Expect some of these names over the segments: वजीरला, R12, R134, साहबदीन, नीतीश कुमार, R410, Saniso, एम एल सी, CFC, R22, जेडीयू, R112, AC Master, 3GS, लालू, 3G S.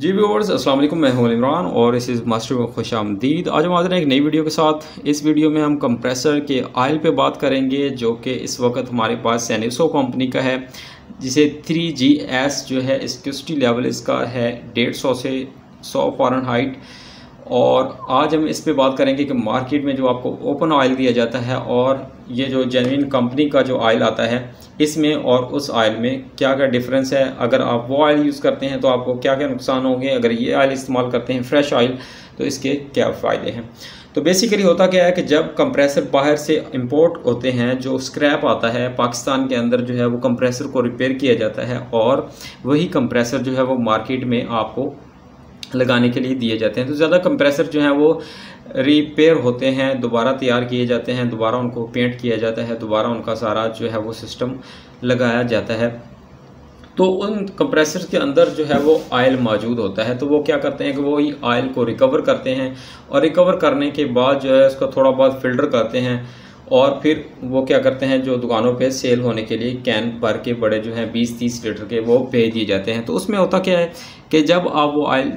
जी viewers अस्सलाम वालेकुम, मैं हूं इमरान और इस AC मास्टर में खुश आमदीद। आज हम हाजिर हैं एक नई वीडियो के साथ। इस वीडियो में हम कंप्रेसर के आयल पे बात करेंगे जो कि इस वक्त हमारे पास सैनिसो कंपनी का है, जिसे 3G S जो है एक्सक्यूसिटी लेवल इसका है 150 से 100 फ़ारेनहाइट। और आज हम इस पे बात करेंगे कि मार्केट में जो आपको ओपन ऑयल दिया जाता है और ये जो जेन्युइन कंपनी का जो ऑयल आता है इसमें और उस ऑयल में क्या क्या डिफरेंस है। अगर आप वो ऑयल यूज़ करते हैं तो आपको क्या क्या नुकसान होंगे, अगर ये ऑयल इस्तेमाल करते हैं फ्रेश ऑयल तो इसके क्या फ़ायदे हैं। तो बेसिकली होता क्या है कि जब कंप्रेसर बाहर से इंपोर्ट होते हैं, जो स्क्रैप आता है पाकिस्तान के अंदर जो है वो कंप्रेसर को रिपेयर किया जाता है और वही कंप्रेसर जो है वो मार्केट में आपको लगाने के लिए दिए जाते हैं। तो ज़्यादा कंप्रेसर जो हैं वो रिपेयर होते हैं, दोबारा तैयार किए जाते हैं, दोबारा उनको पेंट किया जाता है, दोबारा उनका सारा जो है वो सिस्टम लगाया जाता है। तो उन कंप्रेसर के अंदर जो है वो आयल मौजूद होता है, तो वो क्या करते हैं कि वो ही आयल को रिकवर करते हैं और रिकवर करने के बाद जो है उसका थोड़ा बहुत फिल्टर करते हैं और फिर वो क्या करते हैं जो दुकानों पे सेल होने के लिए कैन भर के बड़े जो हैं 20-30 लीटर के वो भेज दिए जाते हैं। तो उसमें होता क्या है कि जब आप वो आयल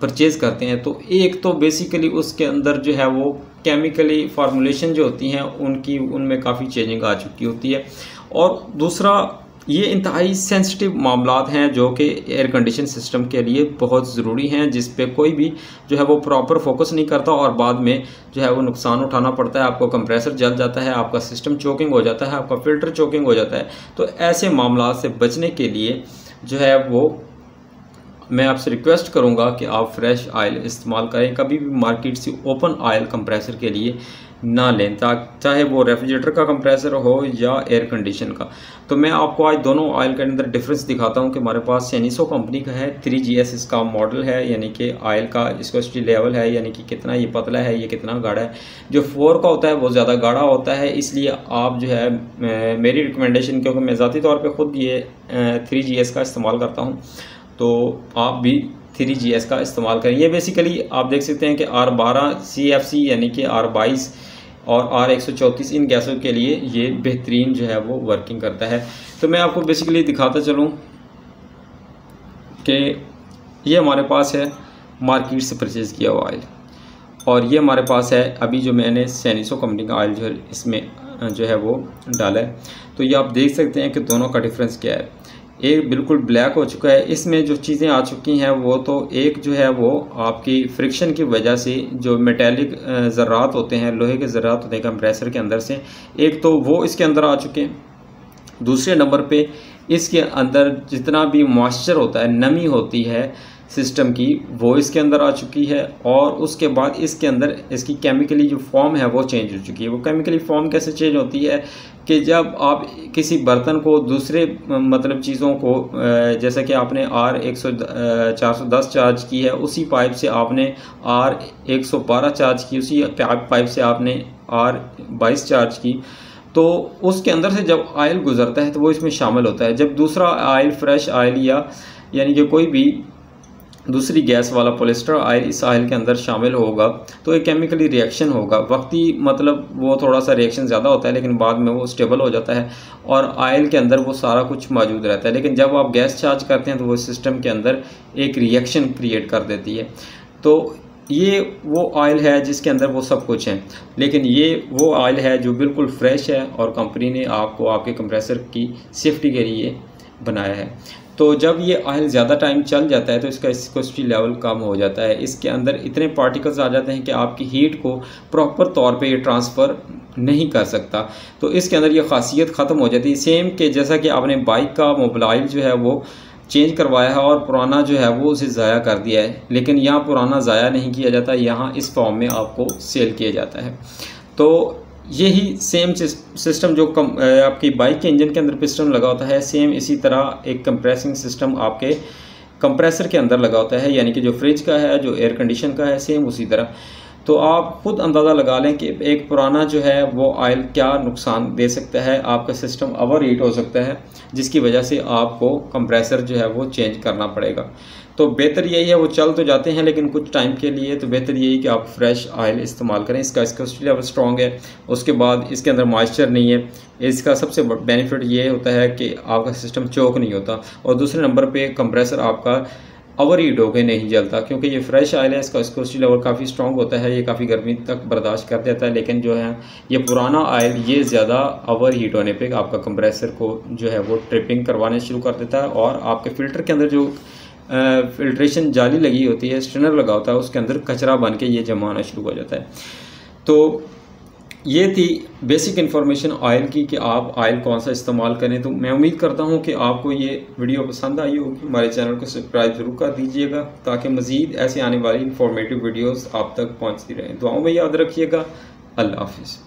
परचेज़ करते हैं तो एक तो बेसिकली उसके अंदर जो है वो केमिकली फार्मूलेशन जो होती हैं उनकी उनमें काफ़ी चेंजिंग आ चुकी होती है, और दूसरा ये इंतहाई सेंसिटिव मामलात हैं जो कि एयर कंडीशन सिस्टम के लिए बहुत ज़रूरी हैं, जिस पे कोई भी जो है वो प्रॉपर फोकस नहीं करता और बाद में जो है वो नुकसान उठाना पड़ता है। आपको कंप्रेसर जल जाता है, आपका सिस्टम चोकिंग हो जाता है, आपका फ़िल्टर चोकिंग हो जाता है। तो ऐसे मामलात से बचने के लिए जो है वो मैं आपसे रिक्वेस्ट करूंगा कि आप फ्रेश ऑयल इस्तेमाल करें, कभी भी मार्केट से ओपन ऑयल कंप्रेसर के लिए ना लें, चाहे वो रेफ्रिजरेटर का कंप्रेसर हो या एयर कंडीशन का। तो मैं आपको आज दोनों ऑयल के अंदर डिफरेंस दिखाता हूं कि हमारे पास सैनिसो कंपनी का है, 3GS इसका मॉडल है, यानी कि ऑयल का विस्कोसिटी लेवल है, यानी कि कितना ये पतला है ये कितना गाढ़ा है। जो 4 का होता है वो ज़्यादा गाढ़ा होता है, इसलिए आप जो है मेरी रिकमेंडेशन, क्योंकि मैं ज़ाती तौर पर ख़ुद ये 3GS का इस्तेमाल करता हूँ, तो आप भी 3GS का इस्तेमाल करें। ये बेसिकली आप देख सकते हैं कि R12 CFC यानी कि R22 और R134 इन गैसों के लिए ये बेहतरीन जो है वो वर्किंग करता है। तो मैं आपको बेसिकली दिखाता चलूँ कि ये हमारे पास है मार्केट से परचेज़ किया हुआ ऑयल, और ये हमारे पास है अभी जो मैंने सैनिसो कंपनी का ऑयल जो है इसमें जो है वो डाला है। तो ये आप देख सकते हैं कि दोनों का डिफरेंस क्या है। एक बिल्कुल ब्लैक हो चुका है, इसमें जो चीज़ें आ चुकी हैं वो तो एक जो है वो आपकी फ्रिक्शन की वजह से जो मेटेलिक ज़र्रात होते हैं, लोहे के ज़र्रात होते हैं कंप्रेसर के अंदर से, एक तो वो इसके अंदर आ चुके हैं। दूसरे नंबर पे इसके अंदर जितना भी मॉइस्चर होता है, नमी होती है सिस्टम की, वो इसके अंदर आ चुकी है। और उसके बाद इसके अंदर इसकी केमिकली जो फॉर्म है वो चेंज हो चुकी है। वो केमिकली फॉर्म कैसे चेंज होती है कि जब आप किसी बर्तन को दूसरे मतलब चीज़ों को जैसे कि आपने R410 चार्ज की है, उसी पाइप से आपने R112 चार्ज की, उसी पाइप से आपने R22 चार्ज की, तो उसके अंदर से जब ऑयल गुजरता है तो वो इसमें शामिल होता है। जब दूसरा ऑयल फ्रेश ऑयल या यानी कि कोई भी दूसरी गैस वाला पोलिस्टर ऑयल इस ऑयल के अंदर शामिल होगा तो एक केमिकली रिएक्शन होगा, वक्ती मतलब वो थोड़ा सा रिएक्शन ज़्यादा होता है लेकिन बाद में वो स्टेबल हो जाता है और ऑयल के अंदर वो सारा कुछ मौजूद रहता है। लेकिन जब आप गैस चार्ज करते हैं तो वो सिस्टम के अंदर एक रिएक्शन क्रिएट कर देती है। तो ये वो ऑयल है जिसके अंदर वो सब कुछ है, लेकिन ये वो ऑयल है जो बिल्कुल फ्रेश है और कंपनी ने आपको आपके कंप्रेसर की सेफ्टी के लिए बनाया है। तो जब ये ऑयल ज़्यादा टाइम चल जाता है तो इसका विस्कोसिटी लेवल कम हो जाता है, इसके अंदर इतने पार्टिकल्स आ जाते हैं कि आपकी हीट को प्रॉपर तौर पे ये ट्रांसफ़र नहीं कर सकता, तो इसके अंदर ये खासियत ख़त्म हो जाती है। सेम के जैसा कि आपने बाइक का मोबिल जो है वो चेंज करवाया है और पुराना जो है वो उसे ज़ाया कर दिया है, लेकिन यहाँ पुराना ज़ाया नहीं किया जाता, यहाँ इस फॉर्म में आपको सेल किया जाता है। तो यही सेम सिस्टम जो आपकी बाइक के इंजन के अंदर पिस्टन लगा होता है, सेम इसी तरह एक कंप्रेसिंग सिस्टम आपके कंप्रेसर के अंदर लगा होता है, यानी कि जो फ्रिज का है, जो एयर कंडीशन का है, सेम उसी तरह। तो आप खुद अंदाज़ा लगा लें कि एक पुराना जो है वो ऑयल क्या नुकसान दे सकता है, आपका सिस्टम ओवर हीट हो सकता है जिसकी वजह से आपको कंप्रेसर जो है वो चेंज करना पड़ेगा। तो बेहतर यही है, वो चल तो जाते हैं लेकिन कुछ टाइम के लिए, तो बेहतर यही कि आप फ्रेश ऑयल इस्तेमाल करें। इसका विस्कोसिटी लेवल स्ट्रॉन्ग है, उसके बाद इसके अंदर मॉइस्चर नहीं है, इसका सबसे बेनिफिट ये होता है कि आपका सिस्टम चोक नहीं होता, और दूसरे नंबर पर कंप्रेसर आपका ओवर हीट होकर नहीं जलता, क्योंकि ये फ्रेश आयल है, इसका स्कोर्ची लेवल काफ़ी स्ट्रॉन्ग होता है, ये काफ़ी गर्मी तक बर्दाश्त कर देता है। लेकिन जो है ये पुराना आयल ये ज़्यादा ओवर हीट होने पे आपका कंप्रेसर को जो है वो ट्रिपिंग करवाने शुरू कर देता है, और आपके फ़िल्टर के अंदर जो फिल्ट्रेशन जाली लगी होती है, स्ट्रेनर लगा होता है, उसके अंदर कचरा बन के ये जमा होना शुरू हो जाता है। तो ये थी बेसिक इन्फॉर्मेशन ऑयल की कि आप ऑयल कौन सा इस्तेमाल करें। तो मैं उम्मीद करता हूं कि आपको ये वीडियो पसंद आई होगी। हमारे चैनल को सब्सक्राइब ज़रूर कर दीजिएगा ताकि मज़ीद ऐसे आने वाली इन्फॉर्मेटिव वीडियोस आप तक पहुंचती रहें। दुआओं में याद रखिएगा। अल्लाह हाफिज़।